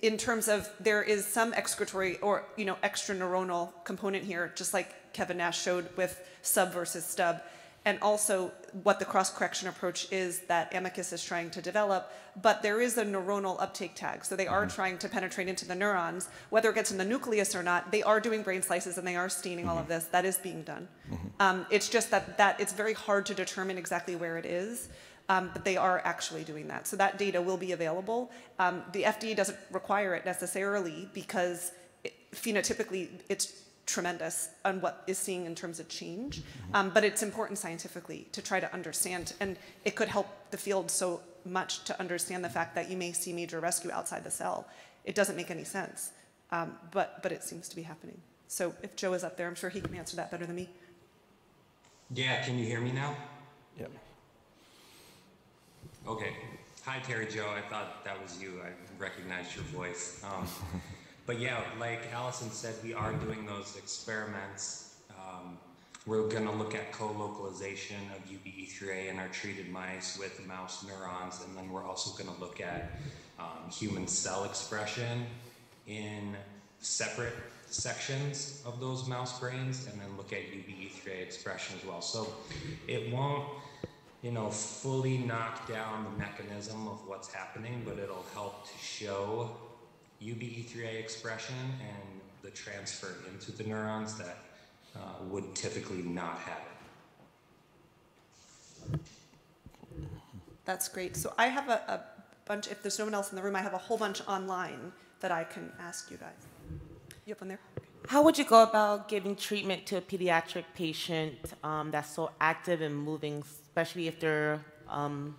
in terms of there is some excretory or, you know, extra neuronal component here, just like Kevin Nash showed with sub versus stub. and also what the cross-correction approach is that Amicus is trying to develop, but there is a neuronal uptake tag. So they are mm-hmm. trying to penetrate into the neurons. Whether it gets in the nucleus or not, they are doing brain slices and they are staining mm-hmm. all of this. That is being done. Mm-hmm. um, it's just that, that it's very hard to determine exactly where it is, um, but they are actually doing that. So that data will be available. Um, the F D A doesn't require it necessarily because it, phenotypically it's tremendous on what is seeing in terms of change, um, but it's important scientifically to try to understand, and it could help the field so much to understand the fact that you may see major rescue outside the cell. It doesn't make any sense, um, but, but it seems to be happening. So if Joe is up there, I'm sure he can answer that better than me. Yeah, can you hear me now? Yep. Okay. Hi, Terry Joe. I thought that was you. I recognized your voice. Um, But yeah, like Allison said, we are doing those experiments. Um, we're going to look at co-localization of U B E three A in our treated mice with mouse neurons, and then we're also going to look at um, human cell expression in separate sections of those mouse brains, and then look at U B E three A expression as well. So it won't, you know, fully knock down the mechanism of what's happening, but it'll help to show U B E three A expression and the transfer into the neurons that uh, would typically not have it. That's great. So I have a, a bunch, if there's no one else in the room, I have a whole bunch online that I can ask you guys. You up on there? How would you go about giving treatment to a pediatric patient um, that's so active and moving, especially if they're um,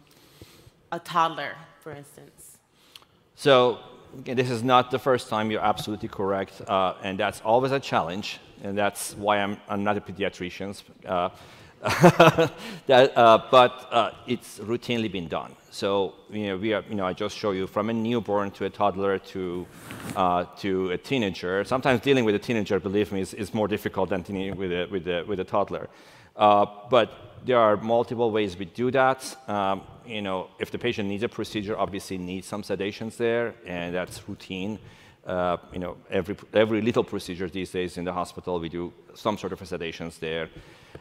a toddler, for instance? So, this is not the first time, you're absolutely correct, uh, and that's always a challenge, and that's why I'm, I'm not a pediatrician, uh, that, uh, but uh, it's routinely been done. So you know, we are, you know, I just show you from a newborn to a toddler to, uh, to a teenager. Sometimes dealing with a teenager, believe me, is, is more difficult than dealing with a, with a, with a toddler. Uh, but there are multiple ways we do that. Um, you know, if the patient needs a procedure, obviously needs some sedations there, and that's routine. Uh, you know, every, every little procedure these days in the hospital, we do some sort of a sedations there.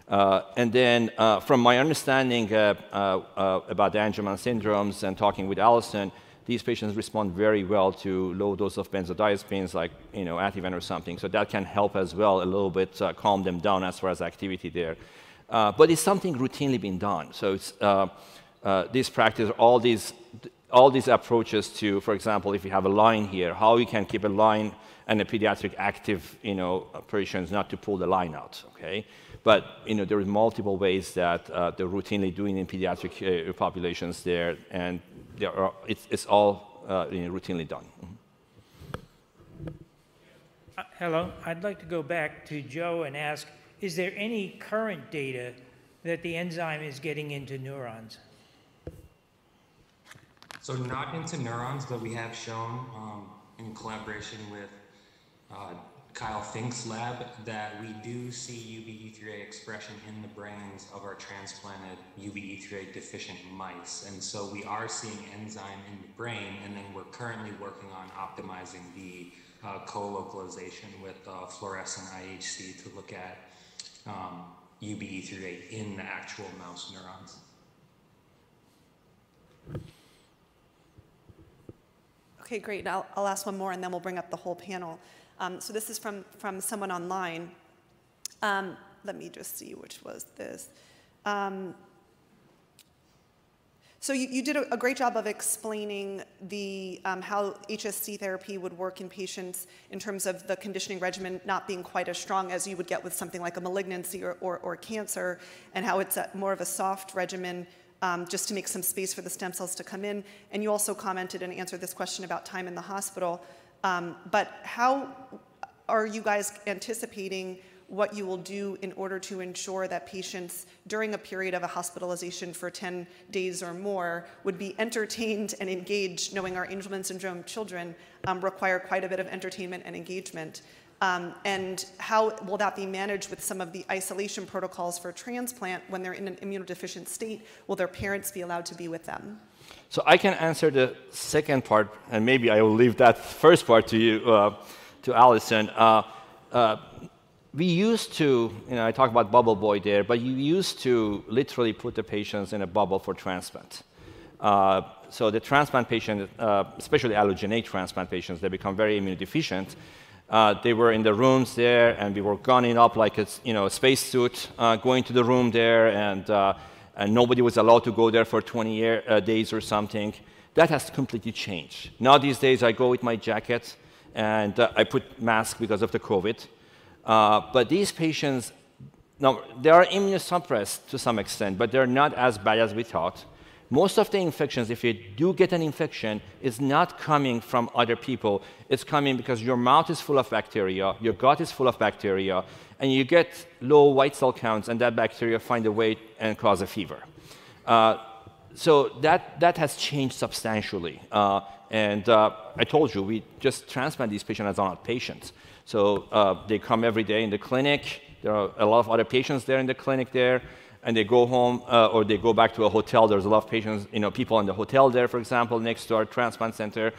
Uh, and then uh, from my understanding uh, uh, uh, about the Angelman syndromes and talking with Allison, these patients respond very well to low dose of benzodiazepines like, you know, Ativan or something. So that can help as well a little bit, uh, calm them down as far as activity there. Uh, but it's something routinely being done. So it's, uh, uh, this practice, all these, all these approaches to, for example, if you have a line here, how you can keep a line and a pediatric active, you know, patients not to pull the line out, okay? But, you know, there are multiple ways that uh, they're routinely doing in pediatric uh, populations there, and there are, it's, it's all uh, you know, routinely done. Mm-hmm. uh, hello, I'd like to go back to Joe and ask, is there any current data that the enzyme is getting into neurons? So not into neurons, but we have shown um, in collaboration with uh, Kyle Fink's lab that we do see U B E three A expression in the brains of our transplanted U B E three A deficient mice. And so we are seeing enzyme in the brain, and then we're currently working on optimizing the uh, co-localization with uh, fluorescent I H C to look at um, U B E three A in the actual mouse neurons. Okay, great. I'll, I'll ask one more, and then we'll bring up the whole panel. Um, so this is from, from someone online. Um, let me just see which was this. Um, so you, you did a, a great job of explaining the, um, how H S C therapy would work in patients in terms of the conditioning regimen not being quite as strong as you would get with something like a malignancy or, or, or cancer, and how it's a, more of a soft regimen Um, just to make some space for the stem cells to come in. And you also commented and answered this question about time in the hospital. Um, but how are you guys anticipating what you will do in order to ensure that patients during a period of a hospitalization for ten days or more would be entertained and engaged, knowing our Angelman syndrome children um, require quite a bit of entertainment and engagement? Um, and how will that be managed with some of the isolation protocols for transplant when they're in an immunodeficient state? Will their parents be allowed to be with them? So I can answer the second part, and maybe I will leave that first part to you, uh, to Allison. Uh, uh, we used to, you know, I talked about Bubble Boy there, but you used to literally put the patients in a bubble for transplant. Uh, so the transplant patient, uh, especially allogeneic transplant patients, they become very immunodeficient. Uh, they were in the rooms there, and we were gunning up like a, you know, a spacesuit, uh, going to the room there, and, uh, and nobody was allowed to go there for twenty year, uh, days or something. That has completely changed. Now these days, I go with my jacket, and uh, I put masks because of the COVID. Uh, but these patients, now, they are immunosuppressed to some extent, but they're not as bad as we thought. Most of the infections, if you do get an infection, is not coming from other people. It's coming because your mouth is full of bacteria, your gut is full of bacteria, and you get low white cell counts, and that bacteria find a way and cause a fever. Uh, so that, that has changed substantially. Uh, and uh, I told you, we just transplant these patients as outpatients. So uh, they come every day in the clinic. There are a lot of other patients there in the clinic there. And they go home, uh, or they go back to a hotel. There's a lot of patients, you know, people in the hotel there, for example, next to our transplant center,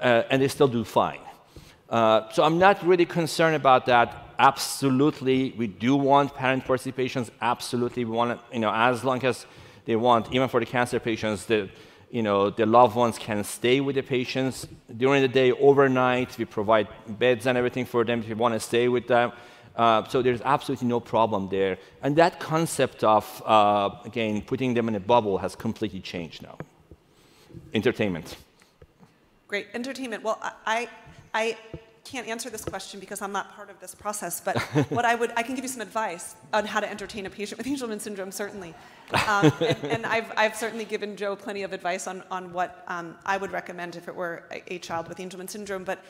uh, and they still do fine. Uh, so I'm not really concerned about that. Absolutely, we do want parent participations. Absolutely, we want, you know, as long as they want, even for the cancer patients, the, you know, the loved ones can stay with the patients during the day, overnight. We provide beds and everything for them if you want to stay with them. Uh, so there's absolutely no problem there. And that concept of, uh, again, putting them in a bubble has completely changed now. Entertainment. Great. Entertainment. Well, I, I can't answer this question because I'm not part of this process, but what I would, I can give you some advice on how to entertain a patient with Angelman syndrome, certainly. Um, and and I've, I've certainly given Joe plenty of advice on, on what um, I would recommend if it were a, a child with Angelman syndrome. But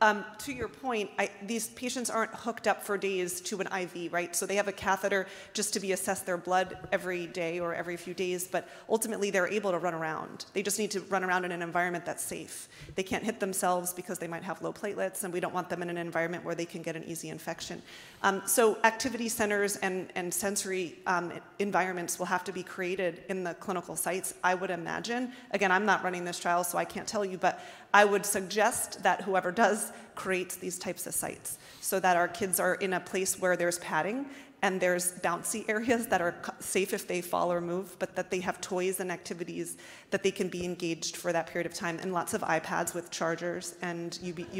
Um, to your point, I, these patients aren't hooked up for days to an I V, right? So they have a catheter just to be assessed their blood every day or every few days, but ultimately they're able to run around. They just need to run around in an environment that's safe. They can't hit themselves because they might have low platelets, and we don't want them in an environment where they can get an easy infection. Um, so activity centers and, and sensory um, environments will have to be created in the clinical sites, I would imagine. Again, I'm not running this trial, so I can't tell you, but I would suggest that whoever does creates these types of sites so that our kids are in a place where there's padding and there's bouncy areas that are safe if they fall or move, but that they have toys and activities that they can be engaged for that period of time, and lots of iPads with chargers and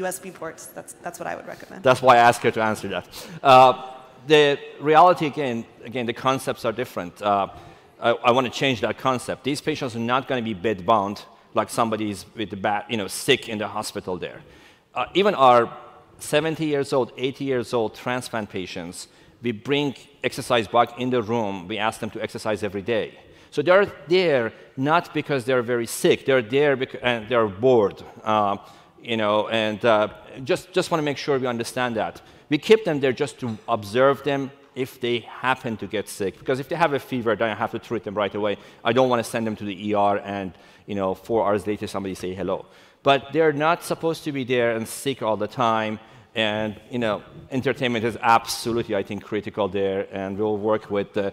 U S B ports. That's, that's what I would recommend. That's why I asked her to answer that. Uh, the reality, again, again, the concepts are different. Uh, I, I want to change that concept. These patients are not going to be bed-bound like somebody's with the bat, you know, sick in the hospital there. Uh, even our seventy years old, eighty years old transplant patients, we bring exercise bug in the room. We ask them to exercise every day. So they're there not because they're very sick. They're there because and they're bored, uh, you know. And uh, just just want to make sure we understand that we keep them there just to observe them if they happen to get sick. Because if they have a fever, then I have to treat them right away. I don't want to send them to the E R and, you know, four hours later somebody say hello. But they're not supposed to be there and sick all the time. And, you know, entertainment is absolutely, I think, critical there. And we'll work with the,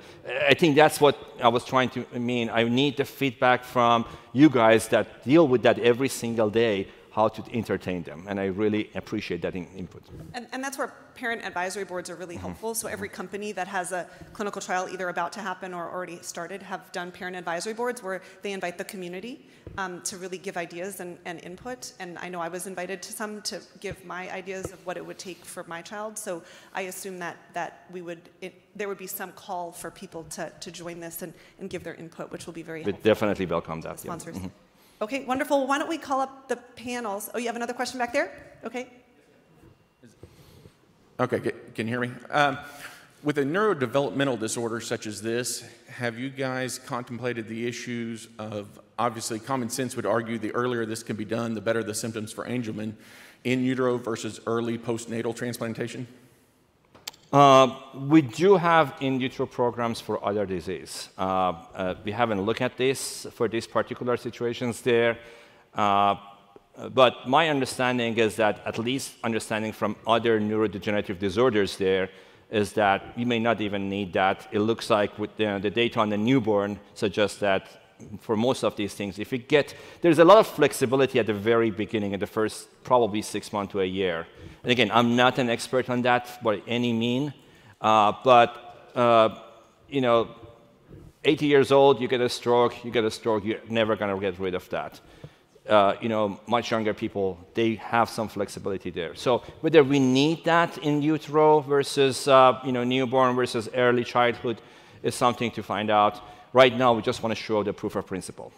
I think that's what I was trying to mean. I need the feedback from you guys that deal with that every single day, how to entertain them, and I really appreciate that in input. And, and that's where parent advisory boards are really helpful. So every company that has a clinical trial either about to happen or already started have done parent advisory boards where they invite the community um, to really give ideas and, and input. And I know I was invited to some to give my ideas of what it would take for my child. So I assume that, that we would, it, there would be some call for people to, to join this and, and give their input, which will be very we helpful. We definitely welcome that. Sponsors. Yeah. Okay, wonderful. Why don't we call up the panels? Oh, you have another question back there? Okay. Okay, can you hear me? Um, with a neurodevelopmental disorder such as this, have you guys contemplated the issues of, obviously common sense would argue the earlier this can be done, the better the symptoms for Angelman, in utero versus early postnatal transplantation? Uh, we do have in utero programs for other disease. Uh, uh, we haven't looked at this for these particular situations there. Uh, but my understanding is that, at least understanding from other neurodegenerative disorders there, is that you may not even need that. It looks like with the, the data on the newborn suggests that for most of these things, if we get, there's a lot of flexibility at the very beginning, in the first probably six months to a year. And again, I'm not an expert on that by any mean, uh, but uh, you know, eighty years old, you get a stroke, you get a stroke, you're never going to get rid of that. Uh, you know, much younger people, they have some flexibility there. So whether we need that in utero versus uh, you know, newborn versus early childhood is something to find out. Right now, we just want to show the proof of principle.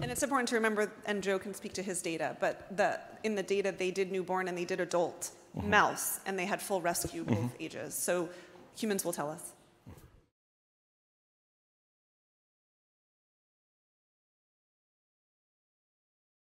And it's important to remember, and Joe can speak to his data, but the, in the data, they did newborn and they did adult mm-hmm. mouse, and they had full rescue both mm-hmm. ages. So humans will tell us.